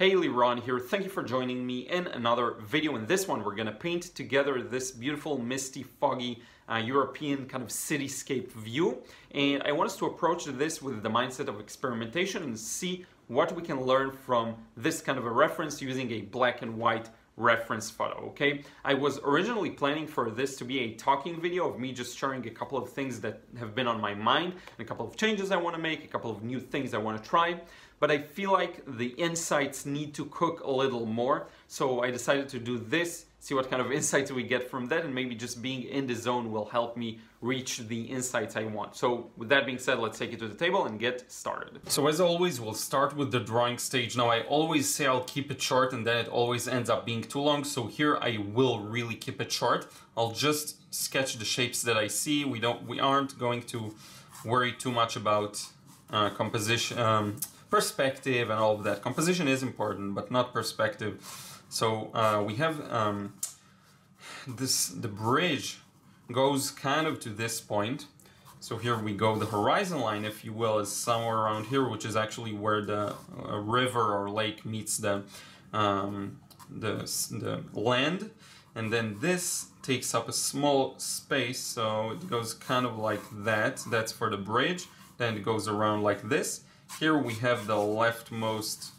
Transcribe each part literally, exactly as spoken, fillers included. Hey, Liron here, thank you for joining me in another video. In this one, we're gonna paint together this beautiful, misty, foggy, uh, European kind of cityscape view. And I want us to approach this with the mindset of experimentation and see what we can learn from this kind of a reference using a black and white reference photo, okay? I was originally planning for this to be a talking video of me just sharing a couple of things that have been on my mind, and a couple of changes I want to make, a couple of new things I want to try, but I feel like the insights need to cook a little more, so I decided to do this, see what kind of insights we get from that, and maybe just being in the zone will help me reach the insights I want. So with that being said, let's take it to the table and get started. So as always, we'll start with the drawing stage. Now I always say I'll keep it short and then it always ends up being too long. So here I will really keep it short. I'll just sketch the shapes that I see. We don't, we aren't going to worry too much about uh, composition, um, perspective and all of that. Composition is important, but not perspective. So uh, we have um, this, the bridge goes kind of to this point. So here we go, the horizon line, if you will, is somewhere around here, which is actually where the uh, river or lake meets the, um, the, the land. And then this takes up a small space, so it goes kind of like that. That's for the bridge. Then it goes around like this. Here we have the leftmost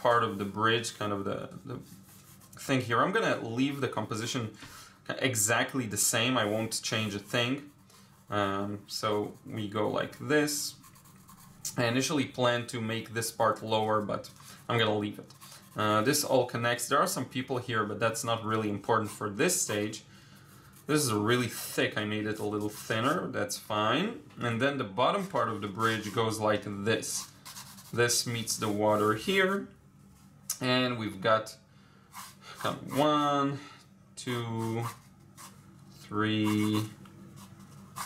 part of the bridge, kind of the, the thing here. I'm gonna leave the composition exactly the same. I won't change a thing. Um, so we go like this. I initially planned to make this part lower, but I'm gonna leave it. Uh, this all connects. There are some people here, but that's not really important for this stage. This is really thick. I made it a little thinner. That's fine. And then the bottom part of the bridge goes like this. This meets the water here. And we've got one, two, three,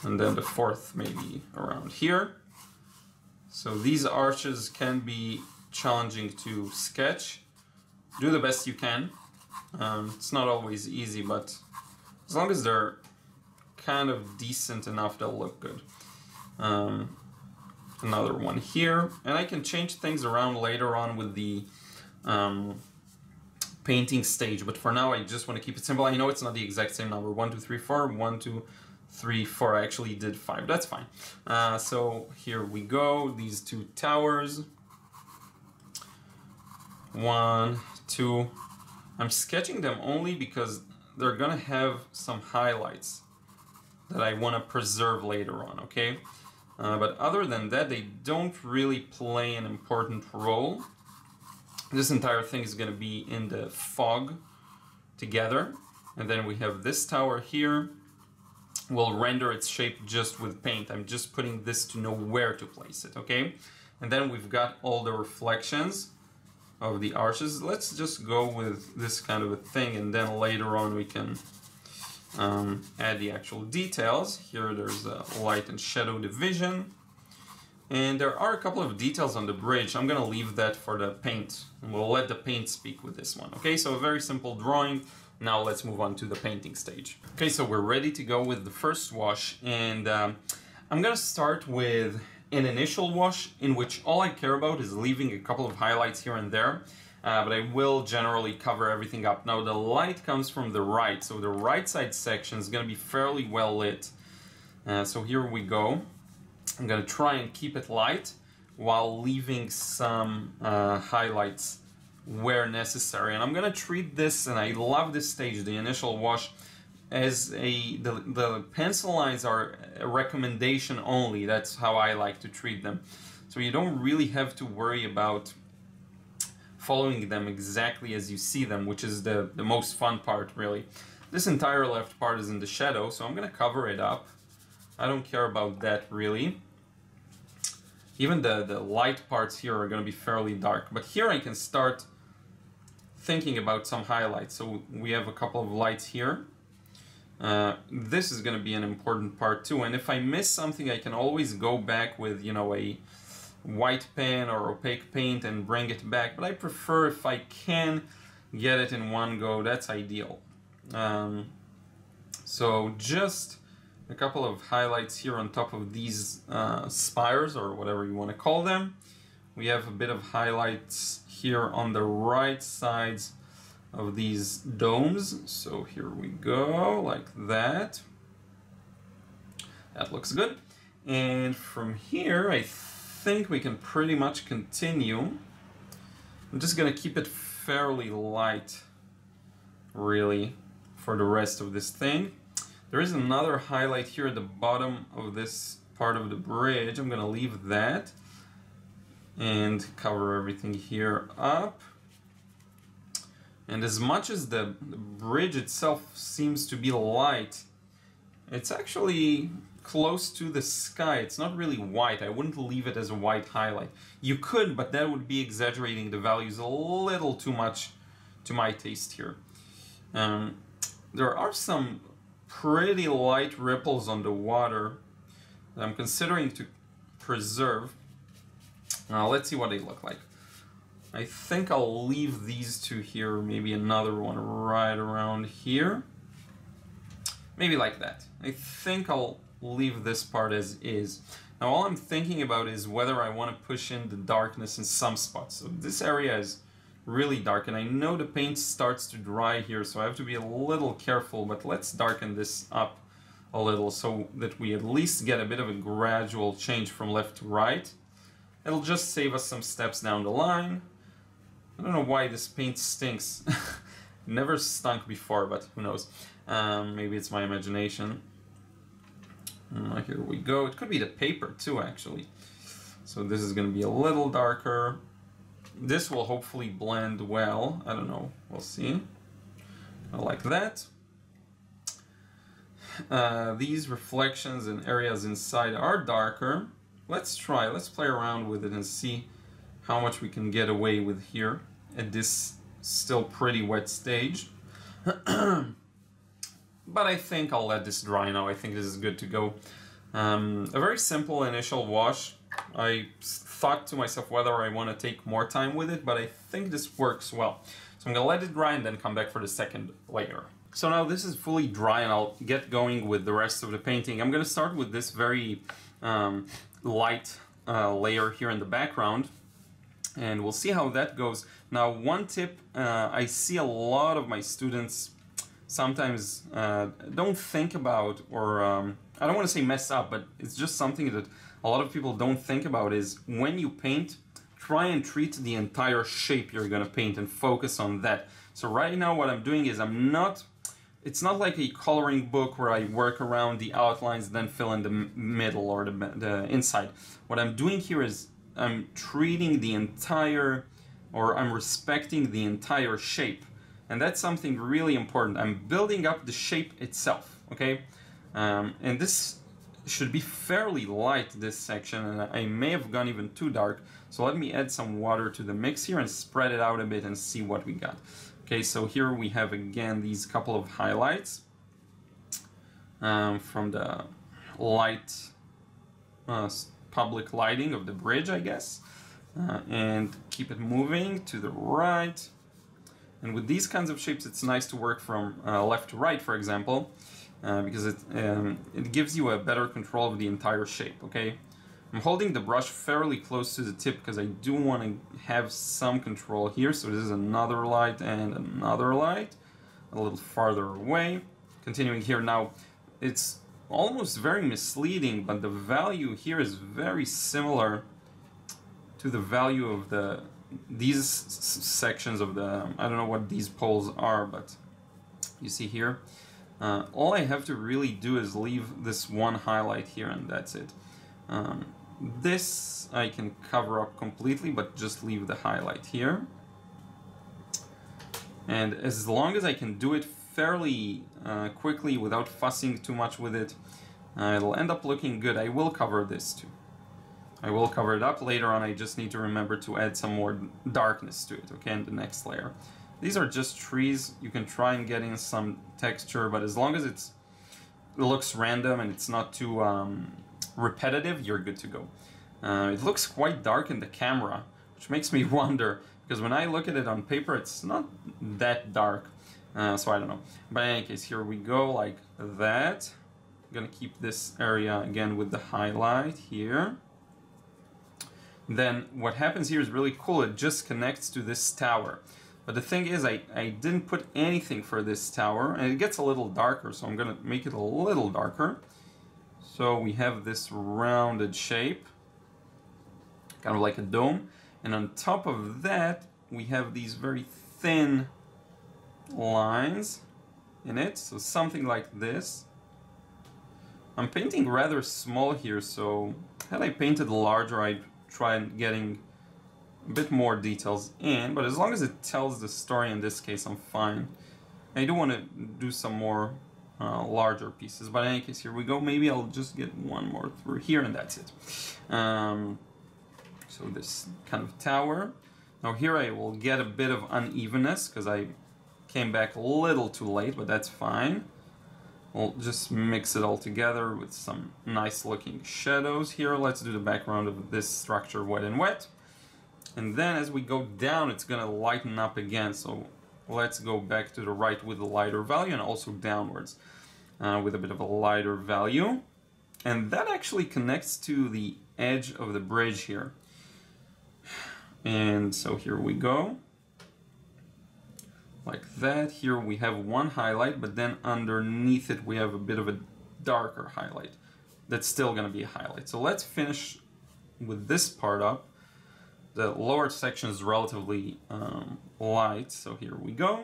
and then the fourth maybe around here. So these arches can be challenging to sketch. Do the best you can. Um, it's not always easy, but as long as they're kind of decent enough, they'll look good. Um, another one here, and I can change things around later on with the um, painting stage, but for now I just want to keep it simple. I know it's not the exact same number, one, two, three, four, one, two, three, four. I actually did five, that's fine. Uh, so here we go, these two towers, one, two. I'm sketching them only because they're gonna have some highlights that I want to preserve later on, okay? Uh, but other than that, they don't really play an important role. This entire thing is going to be in the fog together. And then we have this tower here. We'll render its shape just with paint. I'm just putting this to know where to place it, okay? And then we've got all the reflections of the arches. Let's just go with this kind of a thing, and then later on we can Um, add the actual details. Here there's a light and shadow division, and there are a couple of details on the bridge. I'm gonna leave that for the paint, and we'll let the paint speak with this one. Okay, so a very simple drawing. Now let's move on to the painting stage. Okay, so we're ready to go with the first wash, and um, I'm gonna start with an initial wash in which all I care about is leaving a couple of highlights here and there. Uh, but I will generally cover everything up. Now the light comes from the right, so the right side section is going to be fairly well lit. Uh, so here we go. I'm going to try and keep it light while leaving some uh, highlights where necessary. And I'm going to treat this, and I love this stage, the initial wash, as a the, the pencil lines are a recommendation only. That's how I like to treat them. So you don't really have to worry about following them exactly as you see them, which is the, the most fun part, really. This entire left part is in the shadow, so I'm gonna cover it up. I don't care about that, really. Even the, the light parts here are gonna be fairly dark, but here I can start thinking about some highlights. So we have a couple of lights here. Uh, this is gonna be an important part too, and if I miss something, I can always go back with, you know, a white pen or opaque paint and bring it back, but I prefer if I can get it in one go, that's ideal. Um, so just a couple of highlights here on top of these uh, spires or whatever you want to call them, we have a bit of highlights here on the right sides of these domes. So here we go, like that. That looks good. And from here, I think we can pretty much continue. I'm just gonna keep it fairly light, really, for the rest of this thing. There is another highlight here at the bottom of this part of the bridge. I'm gonna leave that and cover everything here up. And as much as the, the bridge itself seems to be light, it's actually close to the sky. It's not really white. I wouldn't leave it as a white highlight. You could, but that would be exaggerating the values a little too much to my taste here. Um, there are some pretty light ripples on the water that I'm considering to preserve. Now, let's see what they look like. I think I'll leave these two here, maybe another one right around here. Maybe like that. I think I'll leave this part as is. Now all I'm thinking about is whether I want to push in the darkness in some spots. So this area is really dark, and I know the paint starts to dry here, so I have to be a little careful, but let's darken this up a little so that we at least get a bit of a gradual change from left to right. It'll just save us some steps down the line. I don't know why this paint stinks. Never stunk before, but who knows. Um, maybe it's my imagination. Uh, here we go. It could be the paper too, actually. So this is going to be a little darker. This will hopefully blend well. I don't know. We'll see. I like that. Uh, these reflections and areas inside are darker. Let's try. Let's play around with it and see how much we can get away with here at this still pretty wet stage. But I think I'll let this dry now. I think this is good to go. Um, a very simple initial wash. I thought to myself whether I want to take more time with it, but I think this works well. So I'm going to let it dry and then come back for the second layer. So now this is fully dry and I'll get going with the rest of the painting. I'm going to start with this very um, light uh, layer here in the background, and we'll see how that goes. Now one tip, uh, I see a lot of my students sometimes uh, don't think about, or um, I don't want to say mess up, but it's just something that a lot of people don't think about, is when you paint, try and treat the entire shape you're going to paint and focus on that. So right now what I'm doing is I'm not, it's not like a coloring book where I work around the outlines then fill in the middle or the, the inside. What I'm doing here is I'm treating the entire, or I'm respecting the entire shape. And that's something really important. I'm building up the shape itself, okay? Um, and this should be fairly light, this section, and I may have gone even too dark. So let me add some water to the mix here and spread it out a bit and see what we got. Okay, so here we have again these couple of highlights um, from the light, uh, public lighting of the bridge, I guess. Uh, and keep it moving to the right. And with these kinds of shapes, it's nice to work from uh, left to right, for example, uh, because it, um, it gives you a better control of the entire shape, okay? I'm holding the brush fairly close to the tip because I do want to have some control here. So this is another light and another light, a little farther away. Continuing here now, it's almost very misleading, but the value here is very similar to the value of the these sections of the, I don't know what these poles are, but you see here, uh, all I have to really do is leave this one highlight here and that's it. Um, this I can cover up completely, but just leave the highlight here. And as long as I can do it fairly uh, quickly without fussing too much with it, uh, it'll end up looking good. I will cover this too. I will cover it up later on. I just need to remember to add some more darkness to it, okay, in the next layer. These are just trees. You can try and get in some texture, but as long as it's, it looks random and it's not too um, repetitive, you're good to go. Uh, it looks quite dark in the camera, which makes me wonder, because when I look at it on paper, it's not that dark, uh, so I don't know. But in any case, here we go, like that. I'm gonna keep this area again with the highlight here. then what happens here is really cool. It just connects to this tower. But the thing is, I, I didn't put anything for this tower, and it gets a little darker, so I'm going to make it a little darker. So we have this rounded shape, kind of like a dome, and on top of that, we have these very thin lines in it, so something like this. I'm painting rather small here, so had I painted larger, I'd try getting a bit more details in, but as long as it tells the story in this case, I'm fine. I do want to do some more uh, larger pieces, but in any case, here we go. Maybe I'll just get one more through here, and that's it. Um, so this kind of tower. Now here I will get a bit of unevenness, because I came back a little too late, but that's fine. We'll just mix it all together with some nice looking shadows here. Let's do the background of this structure wet and wet. And then as we go down, it's going to lighten up again. So let's go back to the right with a lighter value, and also downwards uh, with a bit of a lighter value. And that actually connects to the edge of the bridge here. And so here we go. Like that. Here we have one highlight, but then underneath it we have a bit of a darker highlight. That's still going to be a highlight. So let's finish with this part up. The lower section is relatively um, light, so here we go.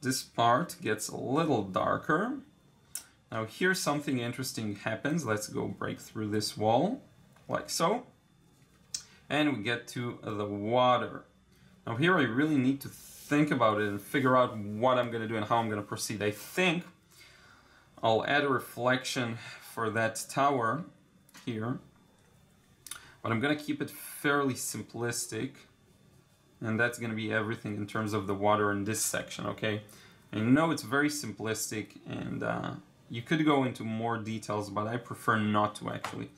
This part gets a little darker. Now here something interesting happens. Let's go break through this wall, like so. And we get to the water. Now here I really need to think about it and figure out what I'm going to do and how I'm going to proceed. I think I'll add a reflection for that tower here, but I'm going to keep it fairly simplistic, and that's going to be everything in terms of the water in this section, okay? I know it's very simplistic, and uh, you could go into more details, but I prefer not to actually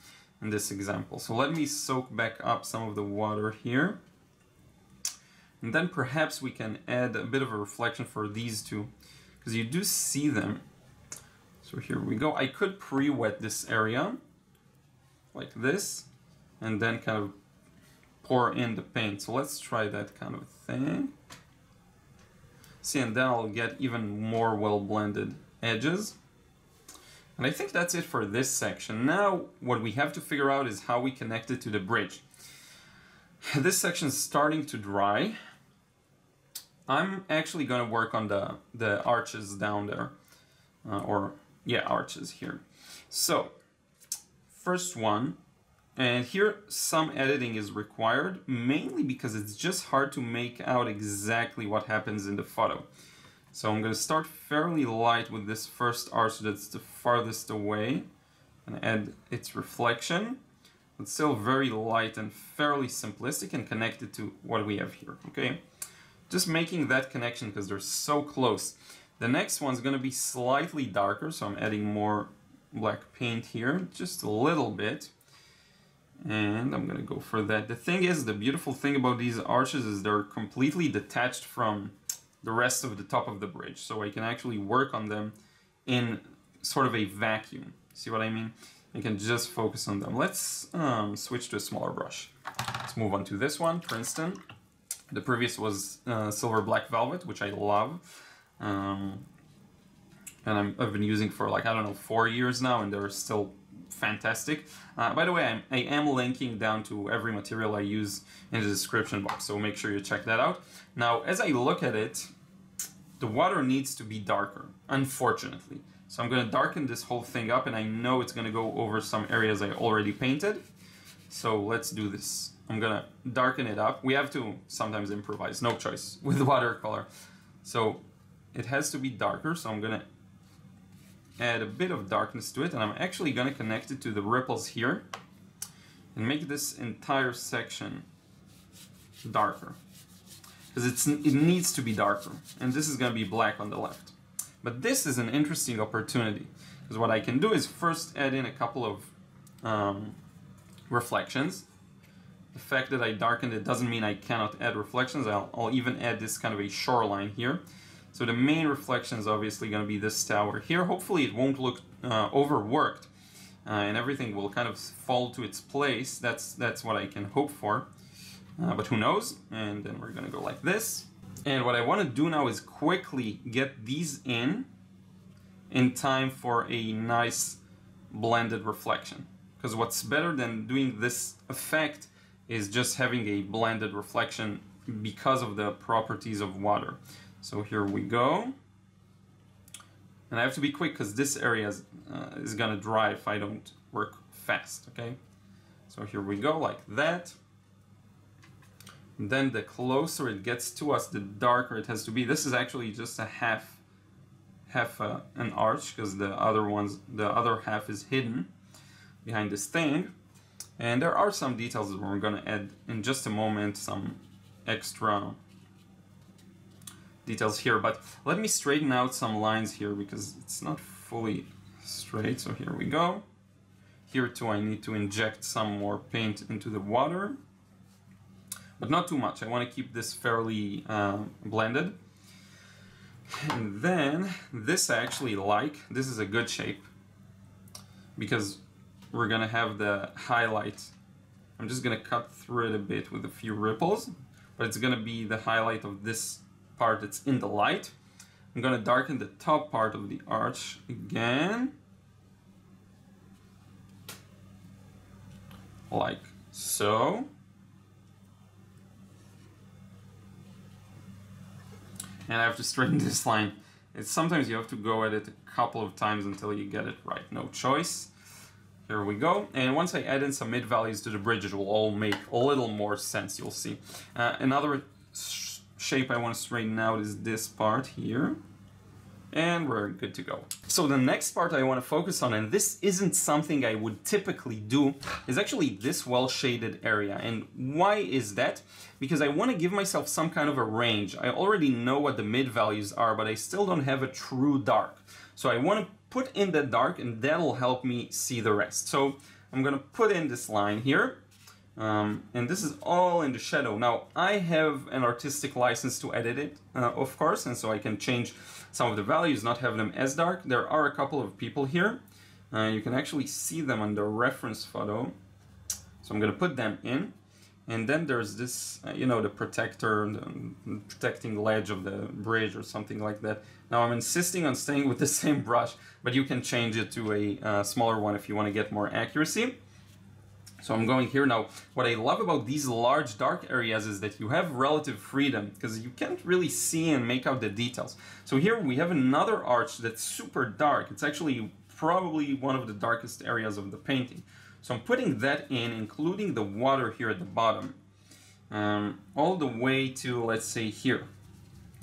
in this example. So let me soak back up some of the water here. And then perhaps we can add a bit of a reflection for these two, because you do see them. So here we go. I could pre-wet this area like this, and then kind of pour in the paint. So let's try that kind of thing. See, and then I'll get even more well-blended edges. And I think that's it for this section. Now, what we have to figure out is how we connect it to the bridge. This section is starting to dry. I'm actually going to work on the, the arches down there, uh, or yeah, arches here. So, first one, and here some editing is required, mainly because it's just hard to make out exactly what happens in the photo. So I'm going to start fairly light with this first arch that's the farthest away, and add its reflection. It's still very light and fairly simplistic and connected to what we have here, okay? Just making that connection because they're so close. The next one's going to be slightly darker, so I'm adding more black paint here, just a little bit. And I'm going to go for that. The thing is, the beautiful thing about these arches is they're completely detached from the rest of the top of the bridge, so I can actually work on them in sort of a vacuum. See what I mean? I can just focus on them. Let's um, switch to a smaller brush. Let's move on to this one, Princeton. The previous was uh, Silver Black Velvet, which I love. Um, and I'm, I've been using for like, I don't know, four years now, and they're still fantastic. Uh, by the way, I'm, I am linking down to every material I use in the description box, so make sure you check that out. Now, as I look at it, the water needs to be darker, unfortunately. So I'm going to darken this whole thing up, and I know it's going to go over some areas I already painted. So let's do this. I'm going to darken it up. We have to sometimes improvise, no choice, with watercolor. So it has to be darker, so I'm going to add a bit of darkness to it, and I'm actually going to connect it to the ripples here and make this entire section darker, because it's, it needs to be darker, and this is going to be black on the left. But this is an interesting opportunity, because what I can do is first add in a couple of um, reflections. The fact that I darkened it doesn't mean I cannot add reflections. I'll, I'll even add this kind of a shoreline here. So the main reflection is obviously going to be this tower here. Hopefully it won't look uh, overworked, uh, and everything will kind of fall to its place. That's, that's what I can hope for, uh, but who knows? And then we're gonna go like this. And what I want to do now is quickly get these in, in time for a nice blended reflection. Because what's better than doing this effect is just having a blended reflection because of the properties of water. So here we go. And I have to be quick because this area is, uh, is gonna dry if I don't work fast, okay? So here we go, like that. And then the closer it gets to us, the darker it has to be. This is actually just a half, half uh, an arch, because the other ones, the other half is hidden behind this thing. And there are some details that we're gonna add in just a moment, some extra details here, but let me straighten out some lines here because it's not fully straight. So here we go. Here too I need to inject some more paint into the water, but not too much. I want to keep this fairly uh, blended. And then this I actually like. This is a good shape because we're gonna have the highlight. I'm just gonna cut through it a bit with a few ripples, but it's gonna be the highlight of this part that's in the light. I'm gonna darken the top part of the arch again, like so. And I have to straighten this line. It's sometimes you have to go at it a couple of times until you get it right, no choice. Here we go. And once I add in some mid values to the bridge, it will all make a little more sense, you'll see. Uh, another shape I want to straighten out is this part here, and we're good to go. So the next part I want to focus on, and this isn't something I would typically do, is actually this well shaded area. And why is that? Because I want to give myself some kind of a range. I already know what the mid values are, but I still don't have a true dark. So I want to put in the dark, and that'll help me see the rest. So I'm gonna put in this line here. Um, and this is all in the shadow. Now, I have an artistic license to edit it, uh, of course, and so I can change some of the values, not have them as dark. There are a couple of people here. Uh, you can actually see them on the reference photo. So I'm gonna put them in. And then there's this, uh, you know, the protector, the protecting ledge of the bridge or something like that. Now I'm insisting on staying with the same brush, but you can change it to a uh, smaller one if you want to get more accuracy. So I'm going here. Now, what I love about these large dark areas is that you have relative freedom because you can't really see and make out the details. So here we have another arch that's super dark. It's actually probably one of the darkest areas of the painting. So I'm putting that in, including the water here at the bottom, um, all the way to, let's say, here,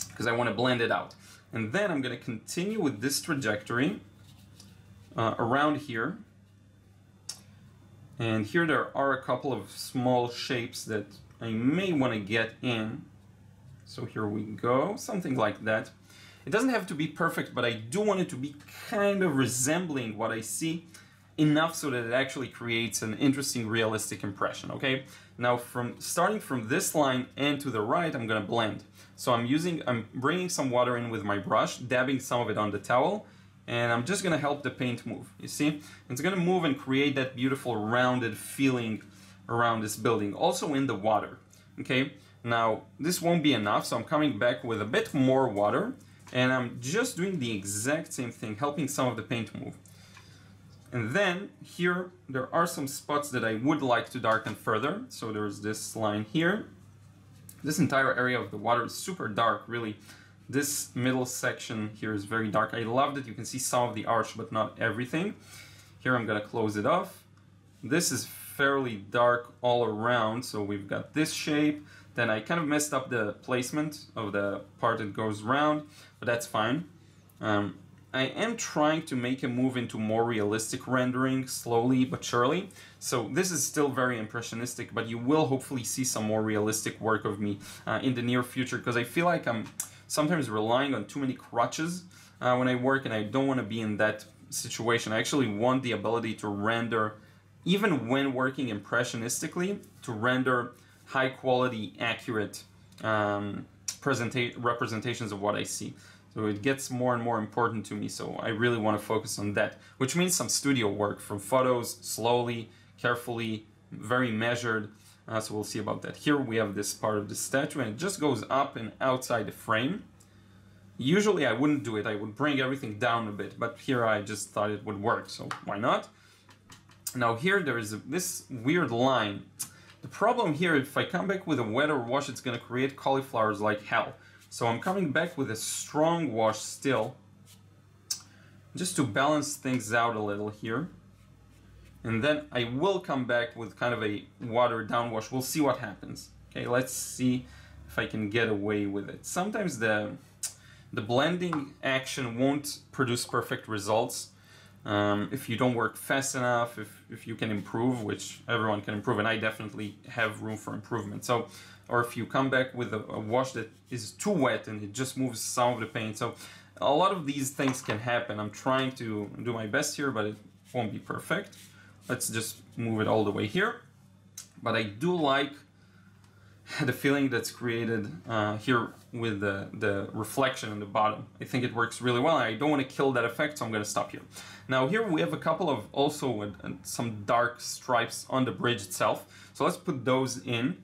because I want to blend it out. And then I'm going to continue with this trajectory uh, around here. And here there are a couple of small shapes that I may want to get in. So here we go, something like that. It doesn't have to be perfect, but I do want it to be kind of resembling what I see, enough so that it actually creates an interesting realistic impression, okay? Now, from starting from this line and to the right, I'm gonna blend. So I'm using, I'm bringing some water in with my brush, dabbing some of it on the towel, and I'm just gonna help the paint move, you see? It's gonna move and create that beautiful rounded feeling around this building, also in the water, okay? Now, this won't be enough, so I'm coming back with a bit more water, and I'm just doing the exact same thing, helping some of the paint move. And then here, there are some spots that I would like to darken further. So there's this line here. This entire area of the water is super dark, really. This middle section here is very dark. I love that you can see some of the arch, but not everything. Here I'm gonna close it off. This is fairly dark all around. So we've got this shape. Then I kind of messed up the placement of the part that goes round, but that's fine. Um, I am trying to make a move into more realistic rendering, slowly but surely. So this is still very impressionistic, but you will hopefully see some more realistic work of me uh, in the near future, because I feel like I'm sometimes relying on too many crutches uh, when I work, and I don't want to be in that situation. I actually want the ability to render, even when working impressionistically, to render high quality, accurate um, presenta- representations of what I see. So it gets more and more important to me, so I really want to focus on that, which means some studio work from photos, slowly, carefully, very measured. Uh, so we'll see about that. Here we have this part of the statue, and it just goes up and outside the frame. Usually I wouldn't do it, I would bring everything down a bit, but here I just thought it would work, so why not? Now here there is a, this weird line. The problem here, if I come back with a wetter wash, it's going to create cauliflowers like hell. So I'm coming back with a strong wash still, just to balance things out a little here. And then I will come back with kind of a watered down wash. We'll see what happens. Okay, let's see if I can get away with it. Sometimes the, the blending action won't produce perfect results. Um, if you don't work fast enough, if, if you can improve, which everyone can improve, and I definitely have room for improvement. So, or if you come back with a, a wash that is too wet and it just moves some of the paint. So a lot of these things can happen. I'm trying to do my best here, but it won't be perfect. Let's just move it all the way here. But I do like the feeling that's created uh, here with the, the reflection in the bottom. I think it works really well. I don't want to kill that effect, so I'm going to stop here. Now here we have a couple of also uh, some dark stripes on the bridge itself. So let's put those in.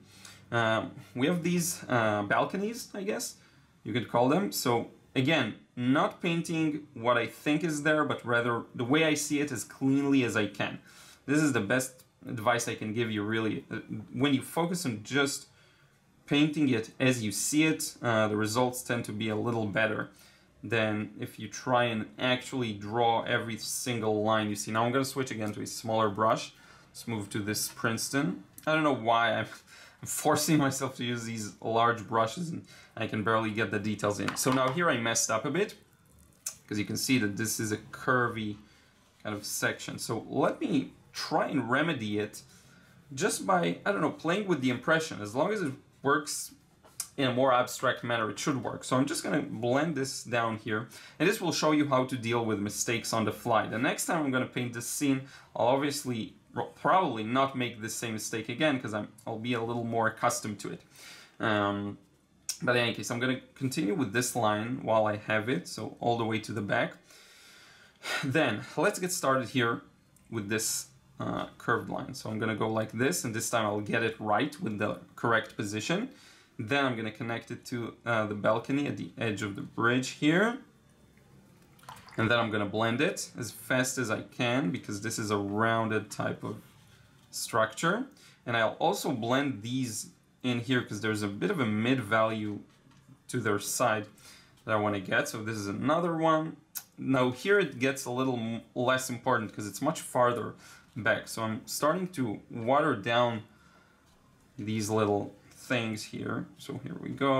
Um, we have these uh, balconies, I guess you could call them. So again, not painting what I think is there, but rather the way I see it as cleanly as I can. This is the best advice I can give you, really. When you focus on just painting it as you see it, uh, the results tend to be a little better than if you try and actually draw every single line you see. Now I'm going to switch again to a smaller brush. Let's move to this Princeton. I don't know why I'm forcing myself to use these large brushes and I can barely get the details in. So now here I messed up a bit because you can see that this is a curvy kind of section. So let me try and remedy it just by, I don't know, playing with the impression. As long as it works in a more abstract manner, it should work. So I'm just going to blend this down here, and this will show you how to deal with mistakes on the fly. The next time I'm going to paint this scene, I'll obviously probably not make the same mistake again, because I'm I'll be a little more accustomed to it. Um, but in any case, I'm going to continue with this line while I have it, so all the way to the back. Then let's get started here with this Uh, curved line. So I'm going to go like this, and this time I'll get it right with the correct position. Then I'm going to connect it to uh, the balcony at the edge of the bridge here. And then I'm going to blend it as fast as I can, because this is a rounded type of structure. And I'll also blend these in here, because there's a bit of a mid-value to their side that I want to get. So this is another one. Now here it gets a little less important, because it's much farther back. So I'm starting to water down these little things here. So here we go,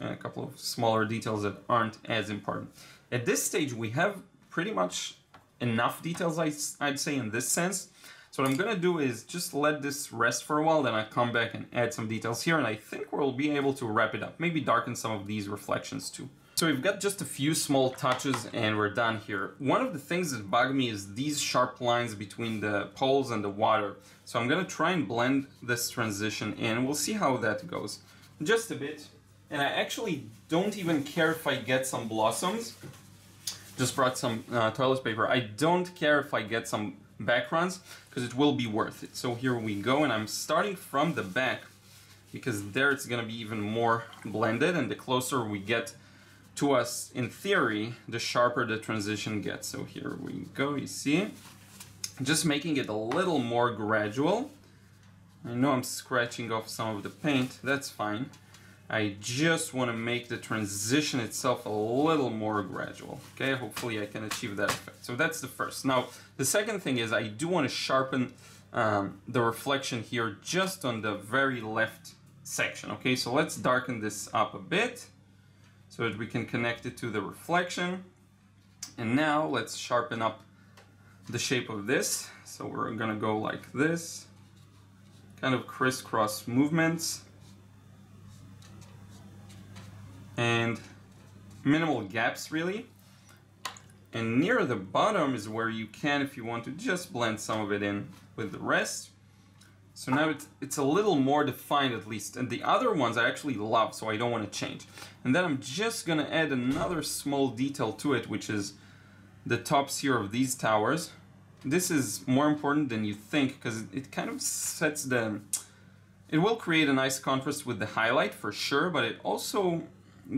and a couple of smaller details that aren't as important. At this stage, we have pretty much enough details, I'd say, in this sense. So what I'm going to do is just let this rest for a while, then I'll come back and add some details here, and I think we'll be able to wrap it up, maybe darken some of these reflections too. So we've got just a few small touches and we're done here. One of the things that bug me is these sharp lines between the poles and the water. So I'm going to try and blend this transition in. We'll see how that goes. Just a bit. And I actually don't even care if I get some blossoms. Just brought some uh, toilet paper. I don't care if I get some backgrounds, because it will be worth it. So here we go, and I'm starting from the back, because there it's going to be even more blended, and the closer we get to us, in theory, the sharper the transition gets. So here we go, you see? Just making it a little more gradual. I know I'm scratching off some of the paint, that's fine. I just want to make the transition itself a little more gradual. Okay, hopefully I can achieve that effect. So that's the first. Now, the second thing is I do want to sharpen um, the reflection here just on the very left section. Okay, so let's darken this up a bit, so that we can connect it to the reflection. And now let's sharpen up the shape of this. So we're gonna go like this, kind of crisscross movements, and minimal gaps really. And near the bottom is where you can, if you want to, just blend some of it in with the rest. So now it's, it's a little more defined at least, and the other ones I actually love, so I don't want to change. And then I'm just gonna add another small detail to it, which is the tops here of these towers. This is more important than you think, because it kind of sets the... It will create a nice contrast with the highlight for sure, but it also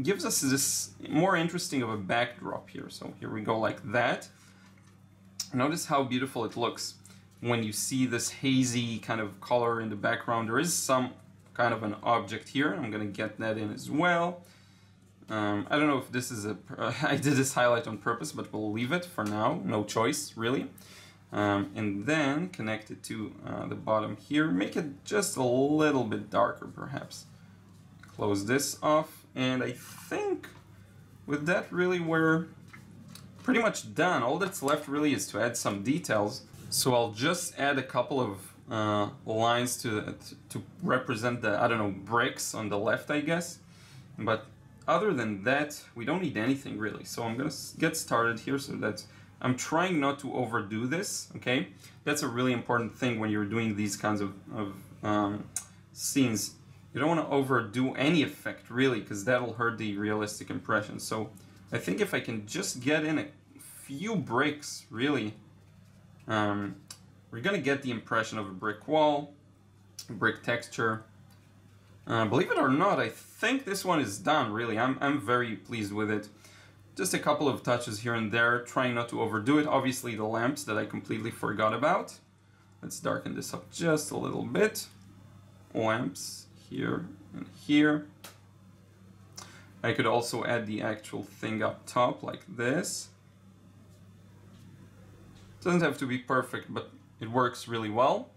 gives us this more interesting of a backdrop here. So here we go like that. Notice how beautiful it looks when you see this hazy kind of color in the background. There is some kind of an object here. I'm gonna get that in as well. Um, I don't know if this is a... Uh, I did this highlight on purpose, but we'll leave it for now. No choice, really. Um, and then connect it to uh, the bottom here. Make it just a little bit darker, perhaps. Close this off, and I think with that really we're pretty much done. All that's left really is to add some details. So I'll just add a couple of uh, lines to, to represent the, I don't know, bricks on the left, I guess. But other than that, we don't need anything really. So I'm gonna get started here so that's... I'm trying not to overdo this, okay? That's a really important thing when you're doing these kinds of, of um, scenes. You don't want to overdo any effect, really, because that'll hurt the realistic impression. So I think if I can just get in a few bricks, really, um, we're going to get the impression of a brick wall, brick texture. Uh, believe it or not, I think this one is done, really. I'm, I'm very pleased with it. Just a couple of touches here and there, trying not to overdo it. Obviously the lamps that I completely forgot about. Let's darken this up just a little bit. Lamps here and here. I could also add the actual thing up top like this. Doesn't have to be perfect, but it works really well.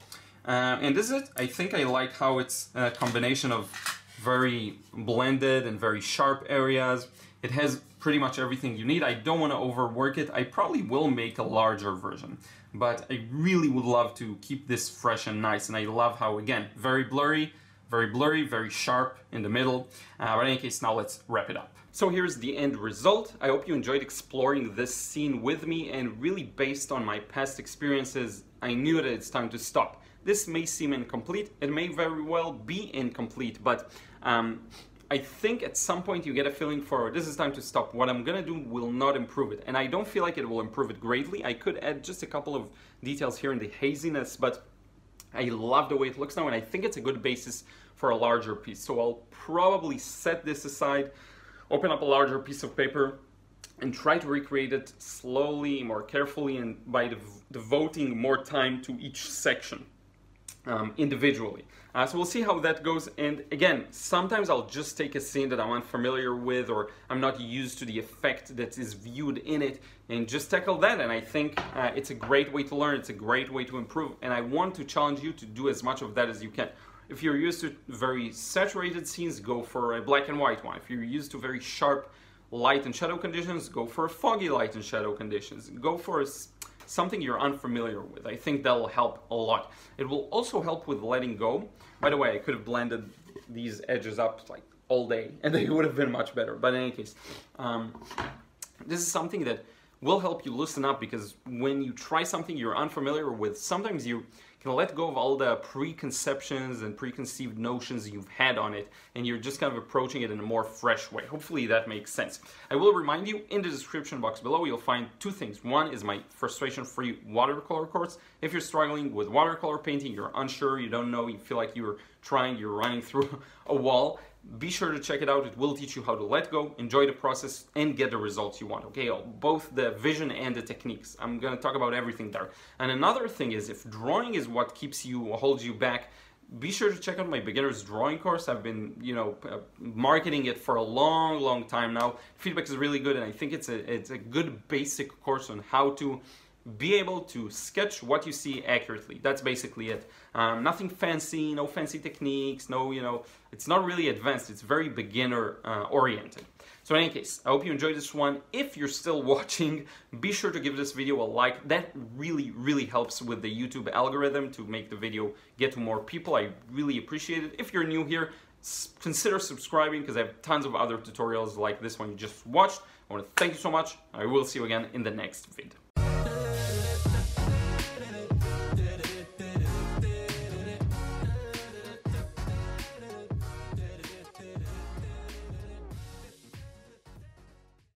Uh, and this is it. I think I like how it's a combination of very blended and very sharp areas. It has pretty much everything you need. I don't want to overwork it. I probably will make a larger version, but I really would love to keep this fresh and nice. And I love how, again, very blurry, very blurry, very sharp in the middle. Uh, but in any case, now let's wrap it up. So here's the end result. I hope you enjoyed exploring this scene with me, and really based on my past experiences, I knew that it's time to stop. This may seem incomplete. It may very well be incomplete, but um, I think at some point you get a feeling for, this is time to stop. What I'm gonna do will not improve it. And I don't feel like it will improve it greatly. I could add just a couple of details here in the haziness, but I love the way it looks now, and I think it's a good basis for a larger piece. So I'll probably set this aside, open up a larger piece of paper, and try to recreate it slowly, more carefully, and by dev devoting more time to each section. Um, individually. Uh, so we'll see how that goes, and again, sometimes I'll just take a scene that I'm unfamiliar with, or I'm not used to the effect that is viewed in it, and just tackle that, and I think uh, it's a great way to learn, it's a great way to improve, and I want to challenge you to do as much of that as you can. If you're used to very saturated scenes, go for a black and white one. If you're used to very sharp light and shadow conditions, go for a foggy light and shadow conditions. Go for a something you're unfamiliar with. I think that'll help a lot. It will also help with letting go. By the way, I could have blended these edges up like all day and they would have been much better. But in any case, um, this is something that will help you loosen up, because when you try something you're unfamiliar with, sometimes you can let go of all the preconceptions and preconceived notions you've had on it, and you're just kind of approaching it in a more fresh way. Hopefully that makes sense. I will remind you, in the description box below, you'll find two things. One is my frustration-free watercolor course. If you're struggling with watercolor painting, you're unsure, you don't know, you feel like you're trying, you're running through a wall, be sure to check it out. It will teach you how to let go, enjoy the process, and get the results you want, okay? Both the vision and the techniques. I'm gonna talk about everything there. And another thing is, if drawing is what keeps you, holds you back, be sure to check out my beginner's drawing course. I've been, you know, marketing it for a long, long time now. Feedback is really good, and I think it's a, it's a good basic course on how to be able to sketch what you see accurately. That's basically it. Um, nothing fancy, no fancy techniques, no, you know, it's not really advanced. It's very beginner uh, oriented. So in any case, I hope you enjoyed this one. If you're still watching, be sure to give this video a like. That really, really helps with the YouTube algorithm to make the video get to more people. I really appreciate it. If you're new here, consider subscribing, because I have tons of other tutorials like this one you just watched. I want to thank you so much. I will see you again in the next vid.